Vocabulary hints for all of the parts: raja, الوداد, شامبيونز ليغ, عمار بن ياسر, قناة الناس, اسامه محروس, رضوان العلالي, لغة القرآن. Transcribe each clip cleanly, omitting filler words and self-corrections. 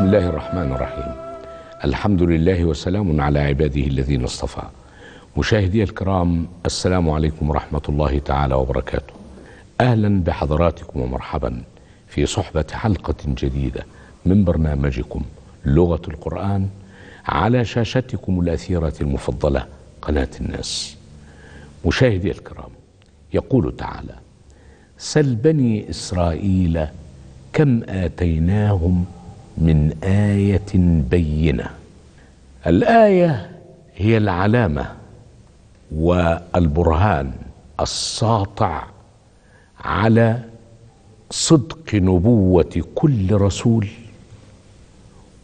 بسم الله الرحمن الرحيم. الحمد لله وسلام على عباده الذين اصطفى. مشاهدي الكرام، السلام عليكم ورحمة الله تعالى وبركاته. أهلا بحضراتكم ومرحبا في صحبة حلقة جديدة من برنامجكم لغة القرآن على شاشتكم الأثيرة المفضلة قناة الناس. مشاهدي الكرام، يقول تعالى: سل بني إسرائيل كم آتيناهم من آية بينة. الآية هي العلامة والبرهان الساطع على صدق نبوة كل رسول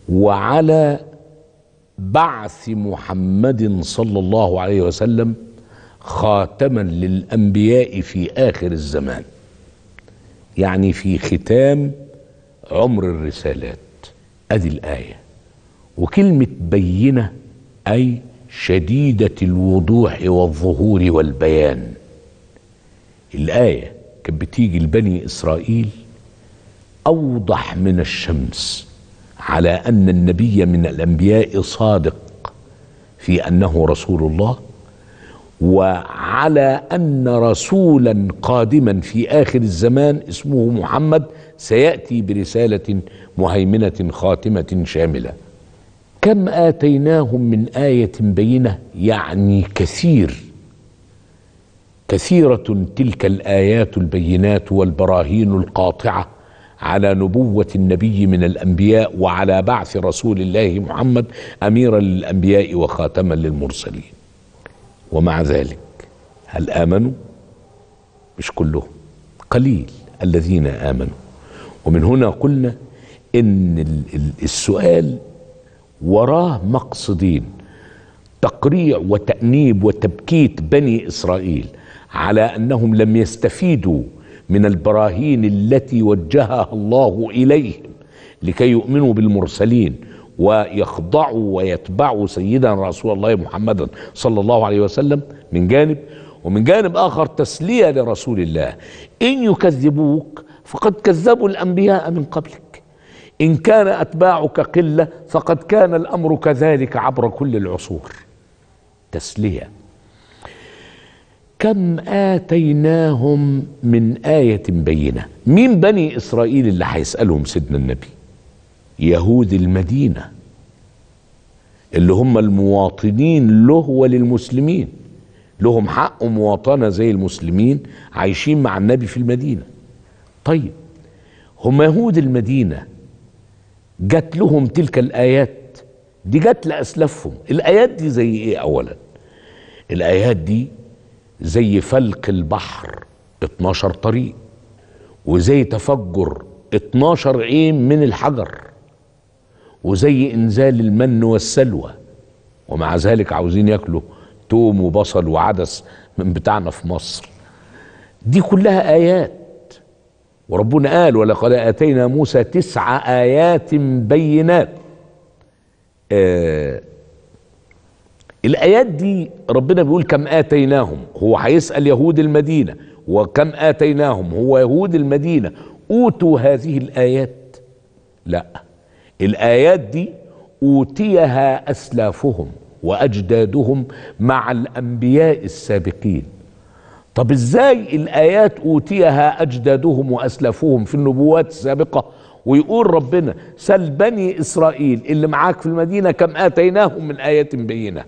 وعلى بعث محمد صلى الله عليه وسلم خاتما للأنبياء في آخر الزمان، يعني في ختام عمر الرسالات. أدي الآية. وكلمة بينة أي شديدة الوضوح والظهور والبيان. الآية كانت بتيجي لبني إسرائيل أوضح من الشمس على أن النبي من الأنبياء صادق في أنه رسول الله، وعلى أن رسولا قادما في آخر الزمان اسمه محمد سيأتي برسالة مهيمنة خاتمة شاملة. كم آتيناهم من آية بينة، يعني كثير، كثيرة تلك الآيات البينات والبراهين القاطعة على نبوة النبي من الأنبياء وعلى بعث رسول الله محمد أميرا للأنبياء وخاتما للمرسلين. ومع ذلك هل آمنوا؟ مش كلهم، قليل الذين آمنوا. ومن هنا قلنا إن السؤال وراه مقصدين: تقريع وتأنيب وتبكيت بني إسرائيل على أنهم لم يستفيدوا من البراهين التي وجهها الله إليهم لكي يؤمنوا بالمرسلين ويخضعوا ويتبعوا سيدنا رسول الله محمدا صلى الله عليه وسلم من جانب، ومن جانب آخر تسلية لرسول الله. إن يكذبوك فقد كذبوا الأنبياء من قبلك، إن كان أتباعك قلة فقد كان الأمر كذلك عبر كل العصور. تسلية. كم آتيناهم من آية بينة. مين بني إسرائيل اللي هيسألهم سيدنا النبي؟ يهود المدينة اللي هم المواطنين له وللمسلمين، لهم حق مواطنة زي المسلمين، عايشين مع النبي في المدينة. طيب هم يهود المدينة جات لهم تلك الآيات دي، جات لأسلافهم. الآيات دي زي إيه؟ أولا الآيات دي زي فلق البحر 12 طريق، وزي تفجر 12 عين من الحجر، وزي إنزال المن والسلوى. ومع ذلك عاوزين ياكلوا توم وبصل وعدس من بتاعنا في مصر. دي كلها آيات. وربنا قال: ولقد آتينا موسى 9 آيات بينات. الآيات دي ربنا بيقول كم آتيناهم، هو هيسأل يهود المدينة. وكم آتيناهم، هو يهود المدينة أوتوا هذه الآيات؟ لا، الآيات دي أوتيها أسلافهم وأجدادهم مع الأنبياء السابقين. طب إزاي الآيات أوتيها أجدادهم وأسلافهم في النبوات السابقة، ويقول ربنا سل بني إسرائيل اللي معاك في المدينة كم آتيناهم من آية بينة؟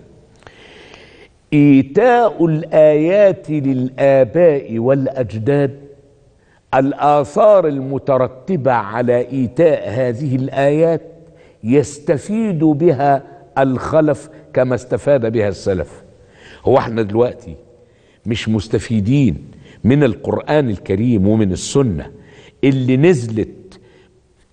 إيتاء الآيات للآباء والأجداد، الآثار المترتبة على إيتاء هذه الآيات يستفيد بها الخلف كما استفاد بها السلف. هو احنا دلوقتي مش مستفيدين من القرآن الكريم ومن السنة اللي نزلت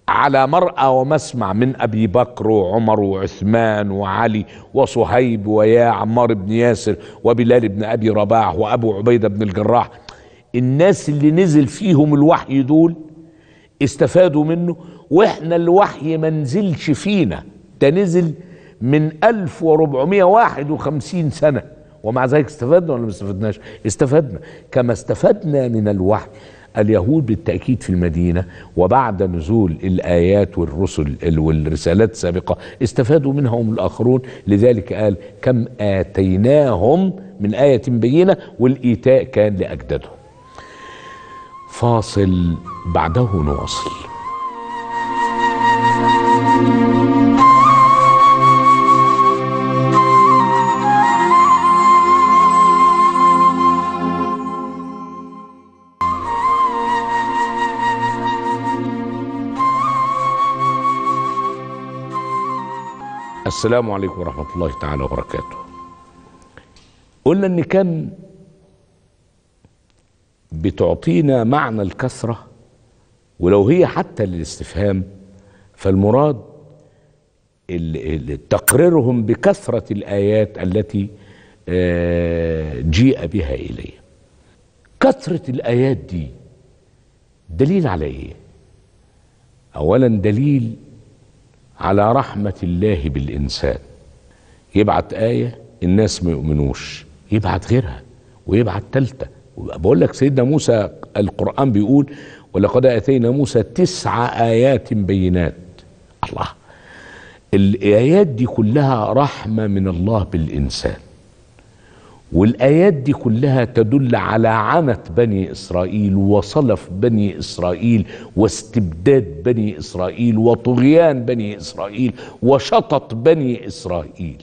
على مرأى ومسمع من أبي بكر وعمر وعثمان وعلي وصهيب ويا عمار بن ياسر وبلال بن أبي رباح وأبو عبيدة بن الجراح؟ الناس اللي نزل فيهم الوحي دول استفادوا منه، واحنا الوحي ما نزلش فينا، ده نزل من 1451 سنة، ومع ذلك استفدنا ولا ما استفدناش؟ استفدنا كما استفدنا من الوحي. اليهود بالتأكيد في المدينة وبعد نزول الآيات والرسل والرسالات السابقة استفادوا منها هم الآخرون. لذلك قال كم آتيناهم من آية بينة، والإيتاء كان لأجدادهم. فاصل بعده نواصل. السلام عليكم ورحمة الله تعالى وبركاته. قلنا ان كم بتعطينا معنى الكثرة، ولو هي حتى للاستفهام، فالمراد تقريرهم بكثرة الآيات التي جيء بها إليه. كثرة الآيات دي دليل على إيه؟ أولا دليل على رحمة الله بالإنسان، يبعت آية الناس ما يؤمنوش، يبعت غيرها ويبعت تالتة. بقول لك سيدنا موسى القرآن بيقول ولقد آتينا موسى 9 آيات بينات. الله، الآيات دي كلها رحمة من الله بالإنسان، والآيات دي كلها تدل على عنت بني إسرائيل وصلف بني إسرائيل واستبداد بني إسرائيل وطغيان بني إسرائيل وشطط بني إسرائيل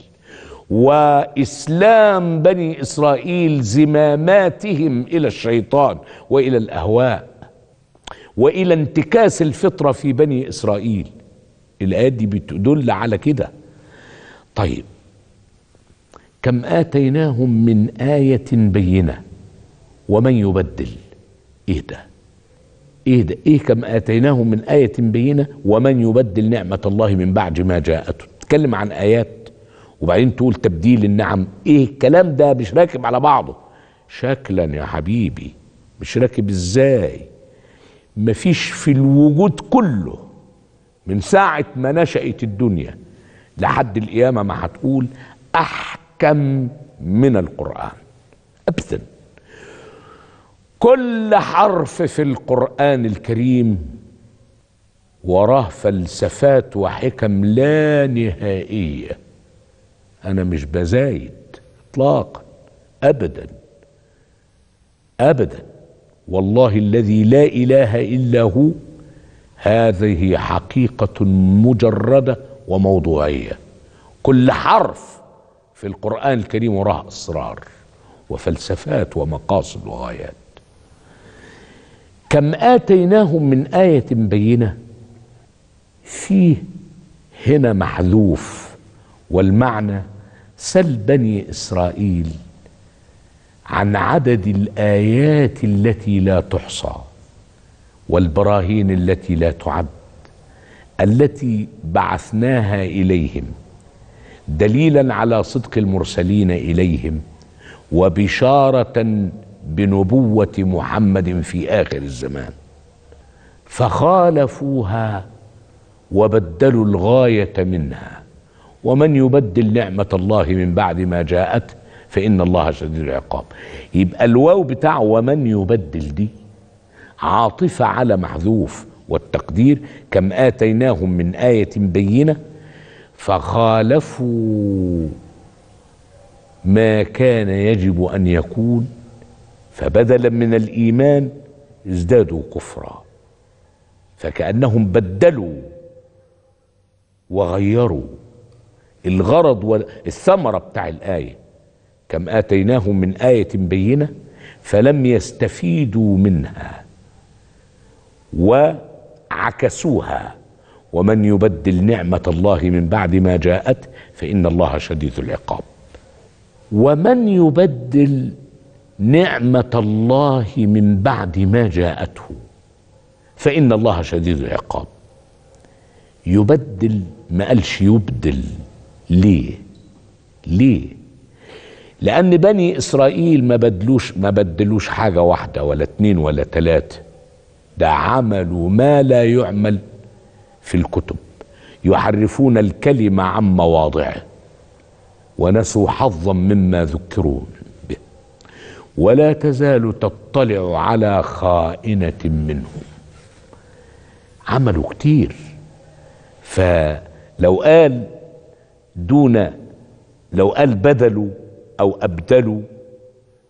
وإسلام بني إسرائيل زماماتهم إلى الشيطان وإلى الأهواء وإلى انتكاس الفطرة في بني إسرائيل. الآيات دي بتدل على كده. طيب كم آتيناهم من آية بينة ومن يبدل؟ إيه ده؟ إيه ده؟ إيه كم آتيناهم من آية بينة ومن يبدل نعمة الله من بعد ما جاءته؟ تتكلم عن آيات وبعدين تقول تبديل النعم. إيه الكلام ده؟ مش راكب على بعضه شكلا يا حبيبي، مش راكب. إزاي؟ مفيش في الوجود كله من ساعة ما نشأت الدنيا لحد القيامة ما هتقول أحكم من القرآن أبدا. كل حرف في القرآن الكريم وراه فلسفات وحكم لا نهائية. أنا مش بزايد إطلاقا أبدا أبدا، والله الذي لا إله إلا هو، هذه حقيقة مجردة وموضوعية. كل حرف في القرآن الكريم وراه أسرار وفلسفات ومقاصد وغايات. كم آتيناهم من آية بينة، فيه هنا محذوف، والمعنى سل بني إسرائيل عن عدد الآيات التي لا تحصى والبراهين التي لا تعد التي بعثناها إليهم دليلا على صدق المرسلين إليهم وبشارة بنبوة محمد في آخر الزمان، فخالفوها وبدلوا الغاية منها. ومن يبدل نعمة الله من بعد ما جاءت فإن الله شديد العقاب. يبقى الواو بتاع ومن يبدل دي عاطفة على محذوف، والتقدير كم آتيناهم من آية بينة فخالفوا ما كان يجب أن يكون، فبدلا من الإيمان ازدادوا كفرا، فكأنهم بدلوا وغيروا. الغرض والثمرة بتاع الآية كم آتيناهم من آية بينة فلم يستفيدوا منها وعكسوها. ومن يبدل نعمة الله من بعد ما جاءت فإن الله شديد العقاب. ومن يبدل نعمة الله من بعد ما جاءته فإن الله شديد العقاب. يبدل ما قالش يبدل. ليه؟ ليه؟ لأن بني إسرائيل ما بدلوش حاجة واحدة ولا اتنين ولا 3، ده عملوا ما لا يعمل في الكتب، يحرفون الكلمة عن مواضعه ونسوا حظا مما ذكروا به ولا تزال تطلع على خائنة منهم. عملوا كتير، فلو قال دون، لو قال بدلوا أو أبدلوا،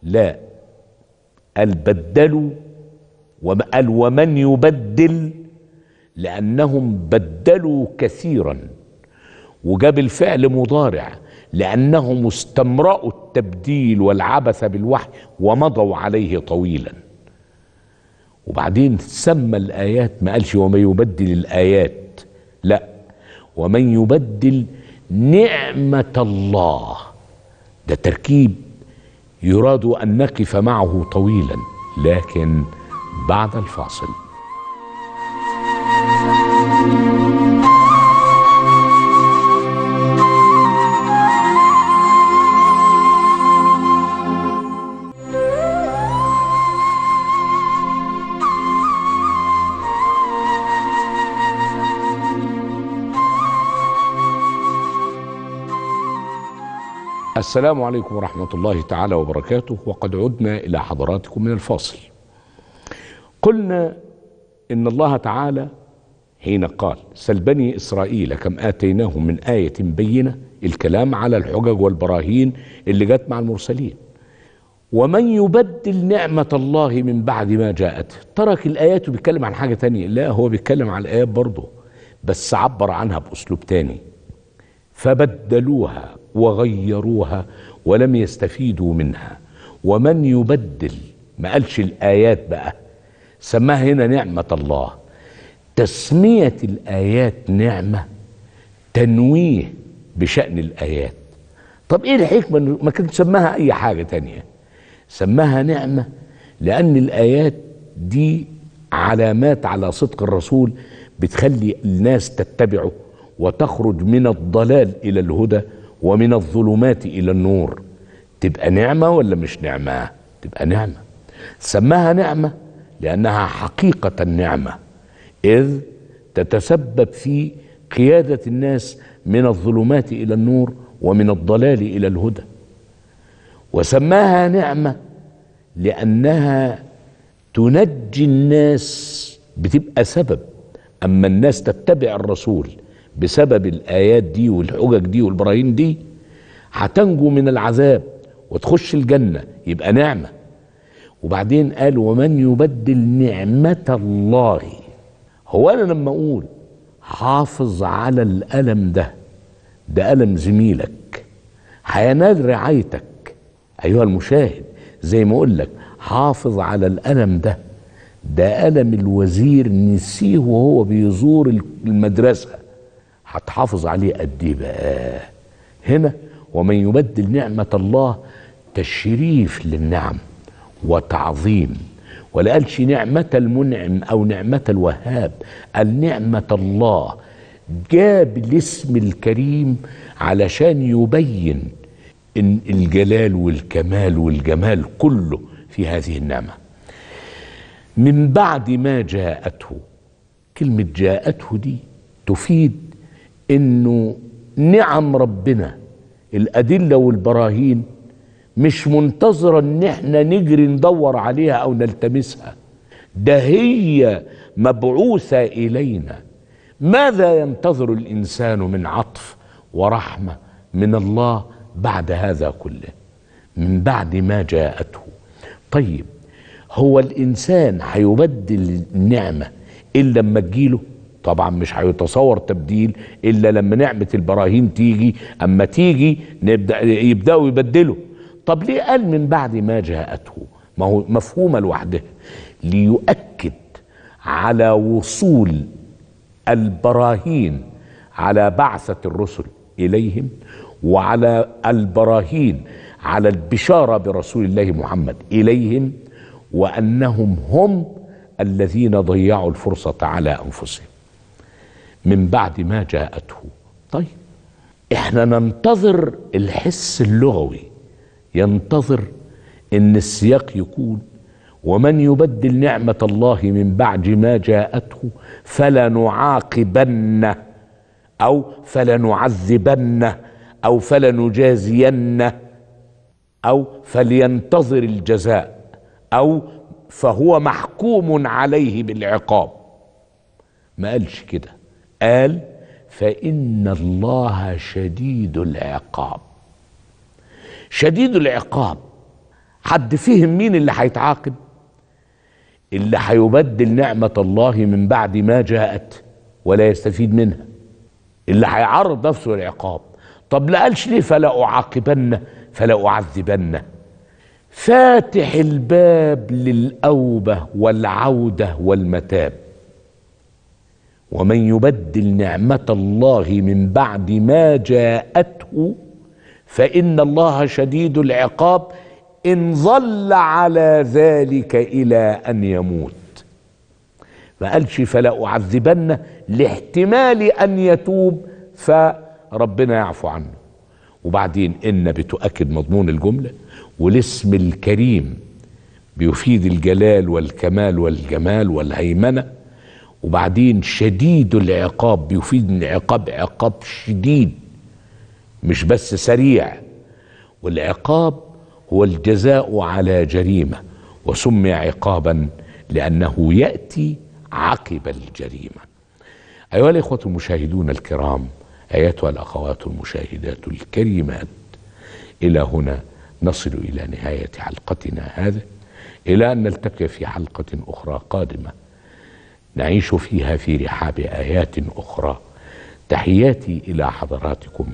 لا، قال بدلوا، قال ومن يبدل، لأنهم بدلوا كثيرا، وجاب الفعل مضارع لأنهم استمرأوا التبديل والعبث بالوحي ومضوا عليه طويلا. وبعدين سمى الآيات، ما قالش ومن يبدل الآيات، لا، ومن يبدل نعمة الله. ده تركيب يراد أن نقف معه طويلا، لكن بعد الفاصل. السلام عليكم ورحمة الله تعالى وبركاته، وقد عدنا إلى حضراتكم من الفاصل. قلنا إن الله تعالى حين قال سل بني إسرائيل كم آتيناهم من آية بينة، الكلام على الحجج والبراهين اللي جت مع المرسلين. ومن يبدل نعمة الله من بعد ما جاءته، ترك الآيات وبيتكلم عن حاجة تانية، لا، هو بيتكلم عن الآيات برضه بس عبر عنها بأسلوب تاني. فبدلوها وغيروها ولم يستفيدوا منها. ومن يبدل، ما قالش الآيات بقى، سماها هنا نعمة الله. تسمية الآيات نعمة تنويه بشأن الآيات. طب إيه الحكمة إنه ما كانت سماها أي حاجة تانية؟ سماها نعمة لأن الآيات دي علامات على صدق الرسول، بتخلي الناس تتبعه وتخرج من الضلال إلى الهدى ومن الظلمات إلى النور. تبقى نعمة ولا مش نعمة؟ تبقى نعمة. سماها نعمة لأنها حقيقة النعمة، إذ تتسبب في قيادة الناس من الظلمات إلى النور ومن الضلال إلى الهدى. وسماها نعمة لأنها تنجي الناس، بتبقى سبب. أما الناس تتبع الرسول بسبب الآيات دي والحجج دي والبراهين دي، هتنجو من العذاب وتخش الجنة، يبقى نعمة. وبعدين قال ومن يبدل نعمة الله. هو أنا لما أقول حافظ على الألم ده، ده ألم زميلك، هينال رعايتك أيها المشاهد. زي ما أقول لك حافظ على الألم ده، ده ألم الوزير نسيه وهو بيزور المدرسة، هتحافظ عليه قد ايه بقى؟ هنا ومن يبدل نعمة الله تشريف للنعم وتعظيم، ولا قالش نعمة المنعم أو نعمة الوهاب، قال نعمة الله. جاب الاسم الكريم علشان يبين إن الجلال والكمال والجمال كله في هذه النعمة. من بعد ما جاءته، كلمة جاءته دي تفيد إنه نعم ربنا، الأدلة والبراهين مش منتظرة إن احنا نجري ندور عليها أو نلتمسها، ده هي مبعوثة إلينا. ماذا ينتظر الإنسان من عطف ورحمة من الله بعد هذا كله؟ من بعد ما جاءته. طيب هو الإنسان هيبدل النعمة إلا لما تجيله؟ طبعا مش هيتصور تبديل الا لما نعمه البراهين تيجي، اما تيجي يبداوا يبدلوا. طب ليه قال من بعد ما جاءته؟ ما هو مفهومه لوحده، ليؤكد على وصول البراهين على بعثه الرسل اليهم، وعلى البراهين على البشاره برسول الله محمد اليهم، وانهم هم الذين ضيعوا الفرصه على انفسهم. من بعد ما جاءته. طيب احنا ننتظر الحس اللغوي، ينتظر ان السياق يكون ومن يبدل نعمة الله من بعد ما جاءته فلنعاقبنه او فلنعذبنه او فلنجازينه أو فلينتظر الجزاء، أو فهو محكوم عليه بالعقاب. ما قالش كده، قال فإن الله شديد العقاب. شديد العقاب، حد فيهم مين اللي هيتعاقب؟ اللي هيبدل نعمة الله من بعد ما جاءت ولا يستفيد منها، اللي هيعرض نفسه للعقاب. طب لا قالش ليه فلا أعاقبن فلا أعذبن؟ فاتح الباب للأوبة والعودة والمتاب. ومن يبدل نعمة الله من بعد ما جاءته فإن الله شديد العقاب إن ظل على ذلك إلى أن يموت. ما قالش فلا أعذبن لاحتمال أن يتوب فربنا يعفو عنه. وبعدين إن بتؤكد مضمون الجملة، والاسم الكريم بيفيد الجلال والكمال والجمال والهيمنة، وبعدين شديد العقاب بيفيد العقاب عقاب شديد مش بس سريع. والعقاب هو الجزاء على جريمة، وسمي عقابا لأنه يأتي عقب الجريمة. أيها الإخوة المشاهدون الكرام، أيتها الأخوات المشاهدات الكريمات، إلى هنا نصل إلى نهاية حلقتنا هذا، إلى أن نلتقي في حلقة أخرى قادمة نعيش فيها في رحاب آيات أخرى. تحياتي إلى حضراتكم،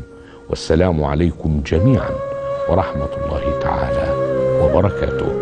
والسلام عليكم جميعا ورحمة الله تعالى وبركاته.